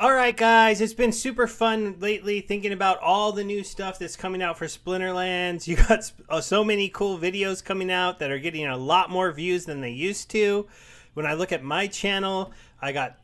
Alright guys, it's been super fun lately thinking about all the new stuff that's coming out for Splinterlands. You got so many cool videos coming out that are getting a lot more views than they used to. When I look at my channel, I got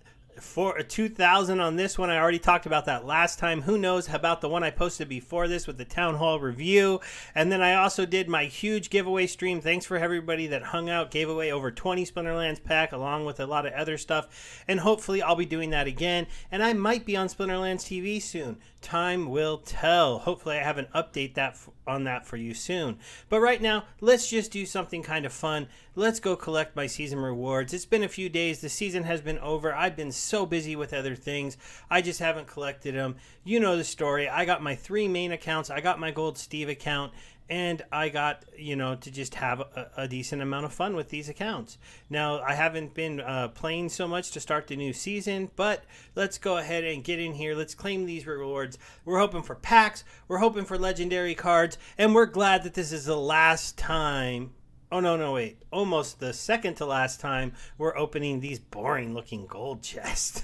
2,000 on this one. I already talked about that last time. Who knows about the one I posted before this with the town hall review. And then I also did my huge giveaway stream. Thanks for everybody that hung out, gave away over 20 Splinterlands pack along with a lot of other stuff. And hopefully I'll be doing that again. And I might be on Splinterlands TV soon. Time will tell. Hopefully I have an update that on that for you soon. But right now, let's just do something kind of fun. Let's go collect my season rewards. It's been a few days. The season has been over. I've been so busy with other things. I just haven't collected them. You know the story. I got my three main accounts. I got my Gold Steve account, and I got, you know, to just have a decent amount of fun with these accounts. Now, I haven't been playing so much to start the new season, but let's go ahead and get in here. Let's claim these rewards. We're hoping for packs. We're hoping for legendary cards, and we're glad that this is the last time. Oh, no, no, wait. Almost the second to last time we're opening these boring-looking gold chests.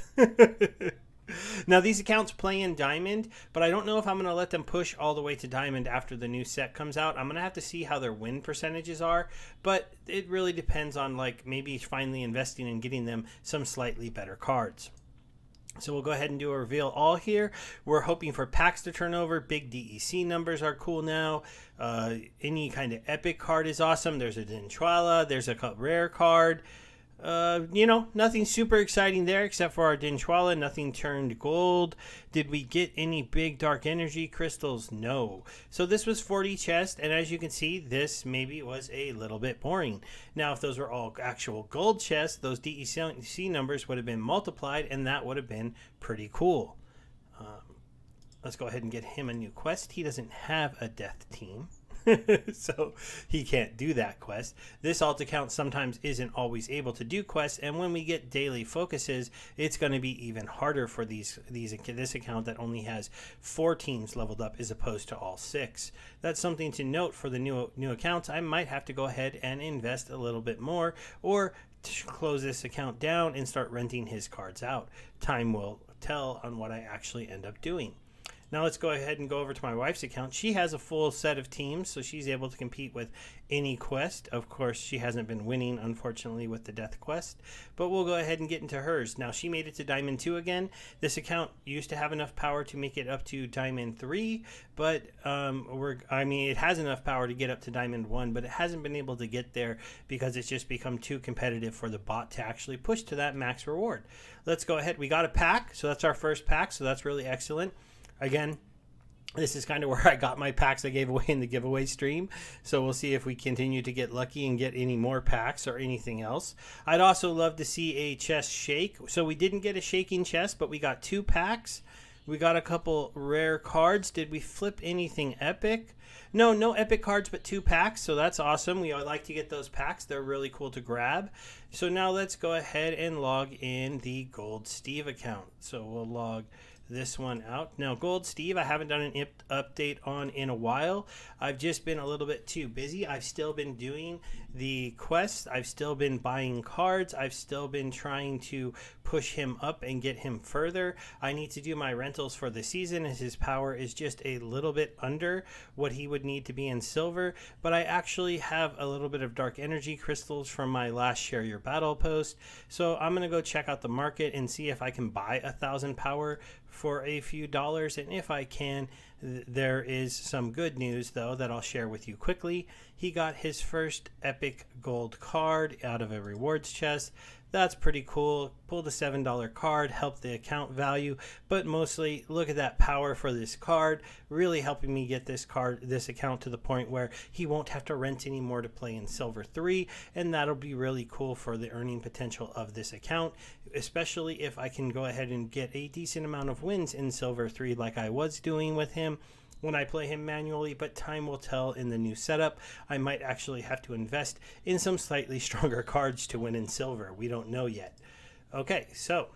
Now, these accounts play in Diamond, but I don't know if I'm going to let them push all the way to Diamond after the new set comes out. I'm going to have to see how their win percentages are, but it really depends on, like, maybe finally investing and getting them some slightly better cards. So we'll go ahead and do a reveal all here. We're hoping for packs to turn over. Big DEC numbers are cool now. Any kind of epic card is awesome. There's a Dinchuala. There's a rare card. You know, nothing super exciting there except for our Dinchuala. Nothing turned gold. Did we get any big dark energy crystals? No. So this was 40 chests, and as you can see, this maybe was a little bit boring. Now, if those were all actual gold chests, those DEC numbers would have been multiplied, and that would have been pretty cool. Let's go ahead and get him a new quest. He doesn't have a death team. So he can't do that quest. This alt account sometimes isn't always able to do quests, and when we get daily focuses, it's going to be even harder for this account that only has 4 teams leveled up as opposed to all 6. That's something to note for the new accounts. I might have to go ahead and invest a little bit more, or close this account down and start renting his cards out. Time will tell on what I actually end up doing. Now let's go ahead and go over to my wife's account. She has a full set of teams, so she's able to compete with any quest. Of course, she hasn't been winning, unfortunately, with the death quest, but we'll go ahead and get into hers. Now, she made it to Diamond 2 again. This account used to have enough power to make it up to Diamond 3, but it has enough power to get up to Diamond 1, but it hasn't been able to get there because it's just become too competitive for the bot to actually push to that max reward. Let's go ahead. We got a pack, so that's our first pack, so that's really excellent. Again, this is kind of where I got my packs I gave away in the giveaway stream. So we'll see if we continue to get lucky and get any more packs or anything else. I'd also love to see a chest shake. So we didn't get a shaking chest, but we got 2 packs. We got a couple rare cards. Did we flip anything epic? No, no epic cards, but 2 packs. So that's awesome. We like to get those packs. They're really cool to grab. So now let's go ahead and log in the Gold Steve account. So we'll log this one out. Now, Gold Steve, I haven't done an update on in a while. I've just been a little bit too busy. I've still been doing the quests. I've still been buying cards. I've still been trying to push him up and get him further. I need to do my rentals for the season, as his power is just a little bit under what he would need to be in silver. But I actually have a little bit of dark energy crystals from my last Share Your Battle post. So I'm going to go check out the market and see if I can buy 1,000 power for a few dollars, and if I can, there is some good news though that I'll share with you quickly. He got his first epic gold card out of a rewards chest. That's pretty cool. Pulled a $7 card, helped the account value, but mostly look at that power for this card, really helping me get this account to the point where he won't have to rent anymore to play in Silver 3, and that'll be really cool for the earning potential of this account, especially if I can go ahead and get a decent amount of wins in Silver 3 like I was doing with him when I play him manually. But time will tell in the new setup. I might actually have to invest in some slightly stronger cards to win in silver. We don't know yet. Okay, so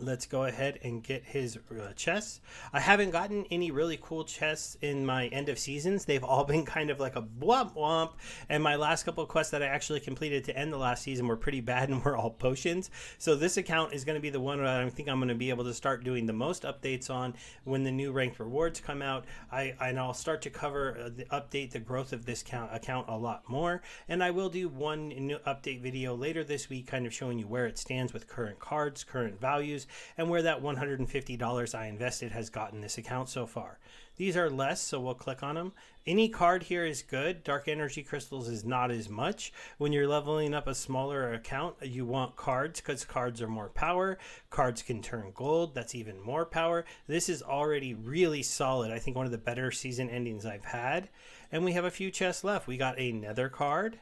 Let's go ahead and get his chest. I haven't gotten any really cool chests in my end of seasons. They've all been kind of like a womp womp, and my last couple of quests that I actually completed to end the last season were pretty bad and were all potions. So this account is going to be the one that I think I'm going to be able to start doing the most updates on when the new ranked rewards come out. I'll start to cover the update, the growth of this account a lot more, and I will do one new update video later this week kind of showing you where it stands with current cards, current values, and where that $150 I invested has gotten this account so far. These are less, so we'll click on them. Any card here is good. Dark energy crystals is not as much. When you're leveling up a smaller account, you want cards because cards are more power. Cards can turn gold. That's even more power. This is already really solid. I think one of the better season endings I've had. And we have a few chests left. We got another card.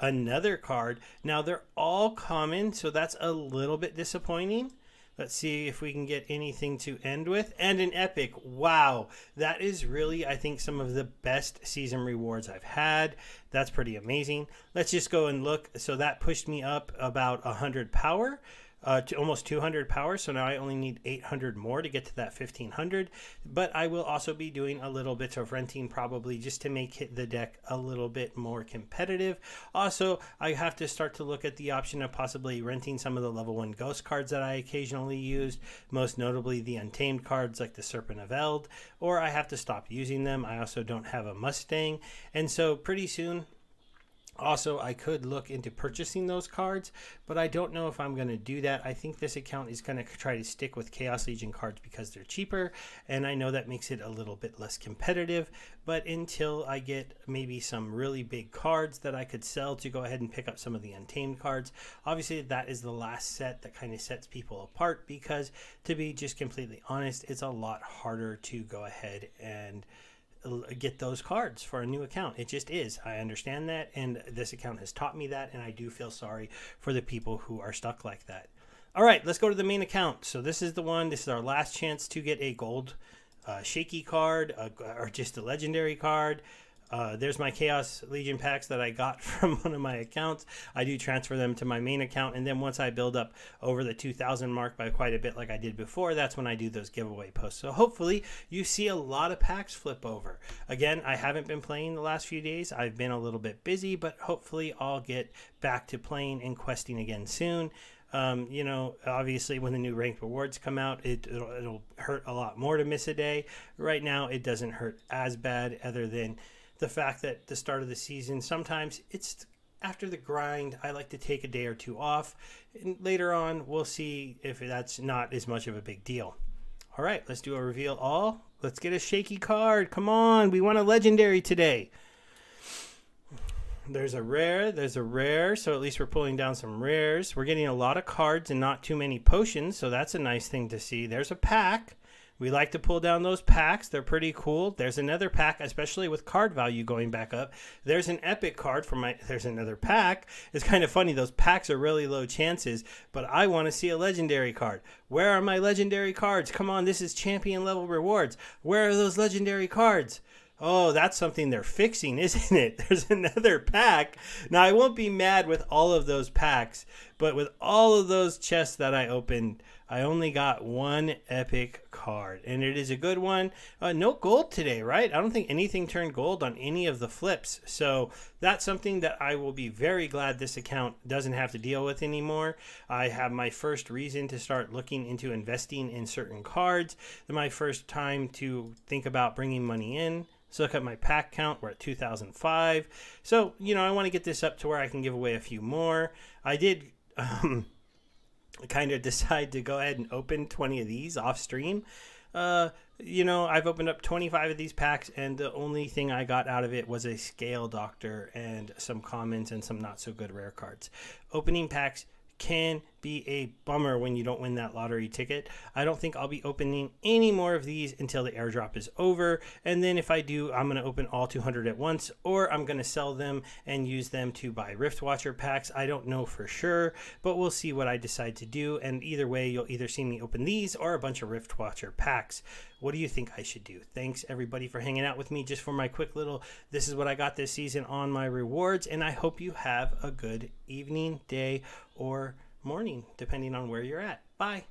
Another card. Now they're all common, so that's a little bit disappointing. Let's see if we can get anything to end with. And an epic. Wow. That is really, I think, some of the best season rewards I've had. That's pretty amazing. Let's just go and look. So that pushed me up about 100 power. To almost 200 power, so now I only need 800 more to get to that 1500. But I will also be doing a little bit of renting probably just to make the deck a little bit more competitive. Also, I have to start to look at the option of possibly renting some of the level 1 ghost cards that I occasionally used, most notably the Untamed cards like the Serpent of Eld, or I have to stop using them. I also don't have a Mustang, and so pretty soon also, I could look into purchasing those cards, but I don't know if I'm going to do that. I think this account is going to try to stick with Chaos Legion cards because they're cheaper, and I know that makes it a little bit less competitive. But until I get maybe some really big cards that I could sell to go ahead and pick up some of the Untamed cards, obviously that is the last set that kind of sets people apart because, to be just completely honest, it's a lot harder to go ahead and get those cards for a new account. It just is. I understand that, and this account has taught me that, and I do feel sorry for the people who are stuck like that. All right, let's go to the main account. So this is the one. This is our last chance to get a gold shaky card or just a legendary card. There's my Chaos Legion packs that I got from one of my accounts. I do transfer them to my main account, and then once I build up over the 2,000 mark by quite a bit like I did before, that's when I do those giveaway posts. So hopefully you see a lot of packs flip over. Again, I haven't been playing the last few days. I've been a little bit busy, but hopefully I'll get back to playing and questing again soon. You know, obviously when the new ranked rewards come out, it'll hurt a lot more to miss a day. Right now, it doesn't hurt as bad other than the fact that the start of the season, sometimes it's after the grind, I like to take a day or two off, and later on we'll see if that's not as much of a big deal. All right, let's do a reveal all. Let's get a shaky card. Come on, we want a legendary today. There's a rare, there's a rare, so at least we're pulling down some rares. We're getting a lot of cards and not too many potions, so that's a nice thing to see. There's a pack. We like to pull down those packs. They're pretty cool. There's another pack, especially with card value going back up. There's an epic card for my, there's another pack. It's kind of funny. Those packs are really low chances, but I want to see a legendary card. Where are my legendary cards? Come on, this is champion level rewards. Where are those legendary cards? Oh, that's something they're fixing, isn't it? There's another pack. Now, I won't be mad with all of those packs, but with all of those chests that I opened, I only got one epic card, and it is a good one. No gold today, right? I don't think anything turned gold on any of the flips, so that's something that I will be very glad this account doesn't have to deal with anymore. I have my first reason to start looking into investing in certain cards, my first time to think about bringing money in. So look at my pack count, we're at 2,005. So, you know, I want to get this up to where I can give away a few more. I did kind of decide to go ahead and open 20 of these off stream. You know, I've opened up 25 of these packs, and the only thing I got out of it was a Scale Doctor and some commons and some not so good rare cards. Opening packs can be a bummer when you don't win that lottery ticket. I don't think I'll be opening any more of these until the airdrop is over, and then if I do, I'm going to open all 200 at once, or I'm going to sell them and use them to buy Riftwatcher packs. I don't know for sure, but we'll see what I decide to do, and either way, you'll either see me open these or a bunch of Riftwatcher packs. What do you think I should do? Thanks everybody for hanging out with me just for my quick little this is what I got this season on my rewards, and I hope you have a good evening, day, or morning, depending on where you're at. Bye.